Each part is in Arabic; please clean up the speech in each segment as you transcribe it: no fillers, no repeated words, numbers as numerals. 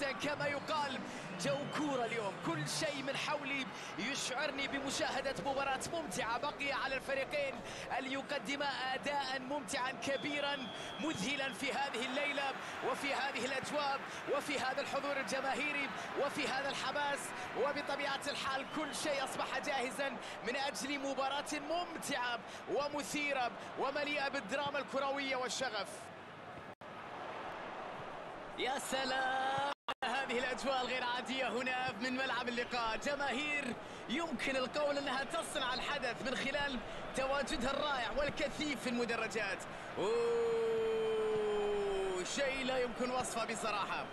جدا كما يقال. جو كورة اليوم، كل شيء من حولي يشعرني بمشاهدة مباراة ممتعة. بقي على الفريقين أن يقدما أداء ممتعا كبيرا مذهلا في هذه الليلة وفي هذه الأجواء وفي هذا الحضور الجماهيري وفي هذا الحماس. وبطبيعة الحال كل شيء أصبح جاهزا من أجل مباراة ممتعة ومثيرة ومليئة بالدراما الكروية والشغف. يا سلام، هذه الأجواء الغير عادية هنا من ملعب اللقاء. جماهير يمكن القول أنها تصنع الحدث من خلال تواجدها الرائع والكثيف في المدرجات. شيء لا يمكن وصفه بصراحة.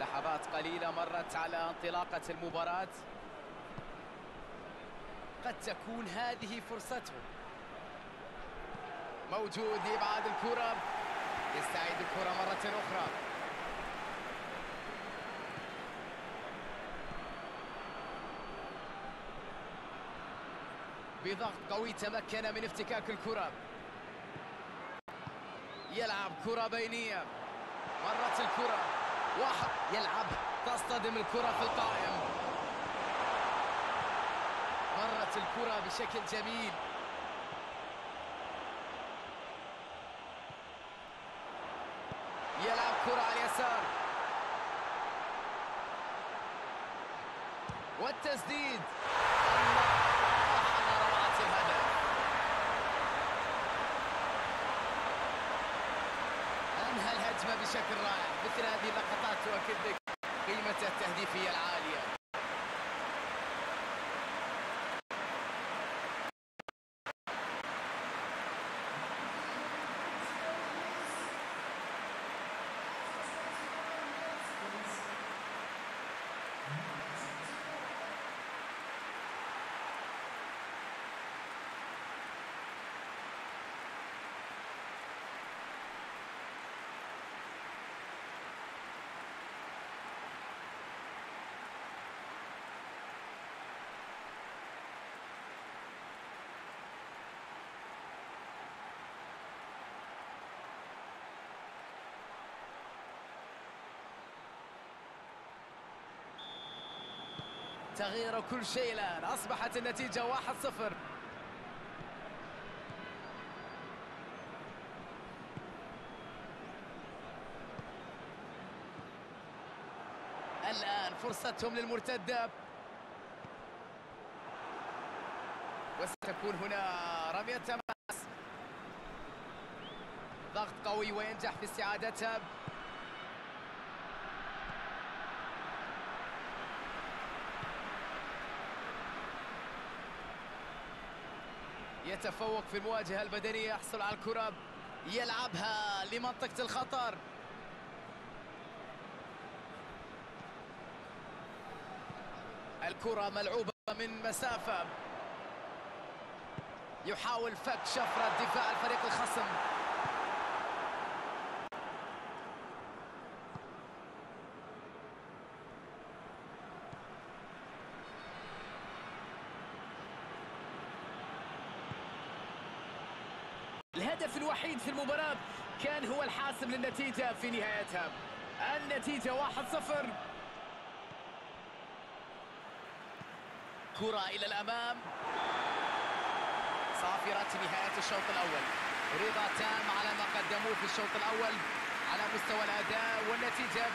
لحظات قليلة مرت على انطلاقة المباراة، قد تكون هذه فرصته. موجود لإبعاد الكرة، يستعيد الكرة مرة أخرى. بضغط قوي تمكن من افتكاك الكرة. يلعب كرة بينية، مرت الكرة، واحد يلعب، تصطدم الكرة في القائم. مرت الكرة بشكل جميل. يلعب كرة على اليسار والتسديد. الله على روعة الهدف. أنهى الهجمة بشكل رائع. مثل هذه اللقطات تؤكد لك قيمته التهديفية العالية. تغير كل شيء الآن، أصبحت النتيجة 1-0. الآن فرصتهم للمرتدة، وستكون هنا رمية تماس. ضغط قوي وينجح في استعادتها. يتفوق في المواجهة البدنية، يحصل على الكرة، يلعبها لمنطقة الخطر. الكرة ملعوبة من مسافة، يحاول فك شفرة دفاع الفريق الخصم. الهدف الوحيد في المباراة كان هو الحاسم للنتيجة في نهايتها. النتيجة 1-0. كرة إلى الأمام، صافرة نهاية الشوط الأول. رضا تام على ما قدموه في الشوط الأول على مستوى الأداء والنتيجة.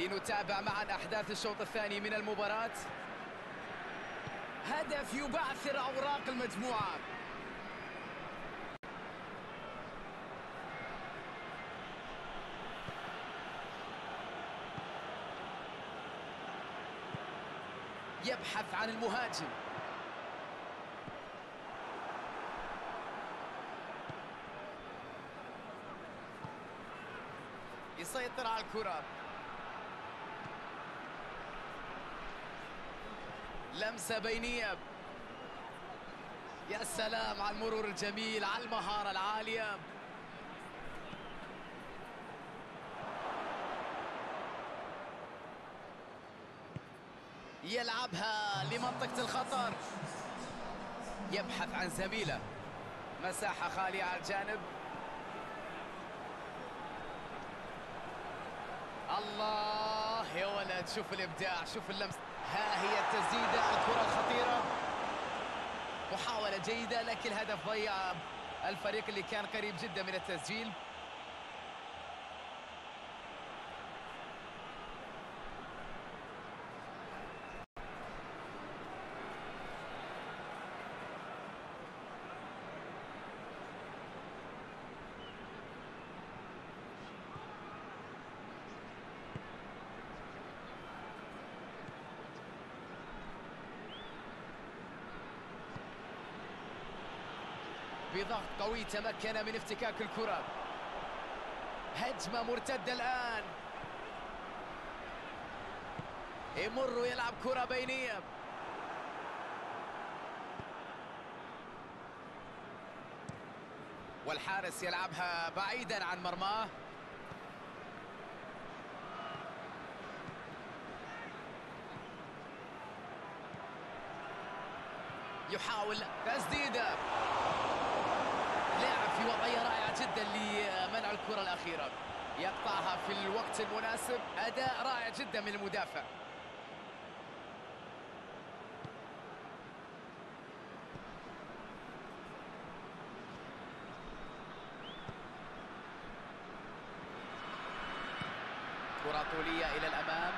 لنتابع معا أحداث الشوط الثاني من المباراة. هدف يبعثر أوراق المجموعة. يبحث عن المهاجم. يسيطر على الكرة. لمسة بينية، يا سلام على المرور الجميل، على المهارة العالية. يلعبها لمنطقة الخطر، يبحث عن زميله، مساحة خالية على الجانب. الله يا ولد، شوف الإبداع، شوف اللمس. ها هي التسديدة، الكرة الخطيرة، محاولة جيدة لكن هدف ضيع الفريق اللي كان قريب جدا من التسجيل. بضغط قوي تمكن من افتكاك الكرة. هجمة مرتدة الآن، يمر ويلعب كرة بينية. والحارس يلعبها بعيدا عن مرماه. يحاول تسديده، لاعب في وضعية رائعة جدا لمنع الكرة الأخيرة، يقطعها في الوقت المناسب. أداء رائع جدا من المدافع. كرة طولية إلى الأمام،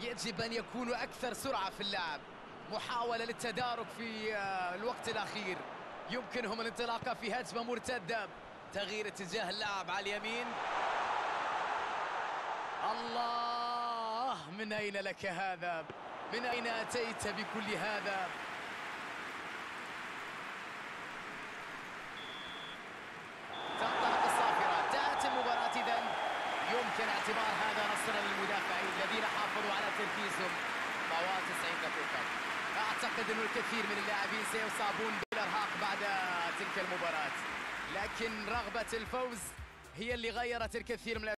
يجب أن يكونوا أكثر سرعة في اللعب. محاولة للتدارك في الوقت الأخير، يمكنهم الانطلاقة في هجمة مرتدة. تغيير اتجاه اللعب على اليمين. الله، من أين لك هذا؟ من أين أتيت بكل هذا؟ تنطلق الصافرة، تأتي المباراة إذن. يمكن اعتبار هذا نصرا للمدافعين الذين حافظوا على تركيزهم طوال 90 دقيقة. أعتقد أن الكثير من اللاعبين سيصابون بالإرهاق بعد تلك المباراة، لكن رغبة الفوز هي اللي غيرت الكثير من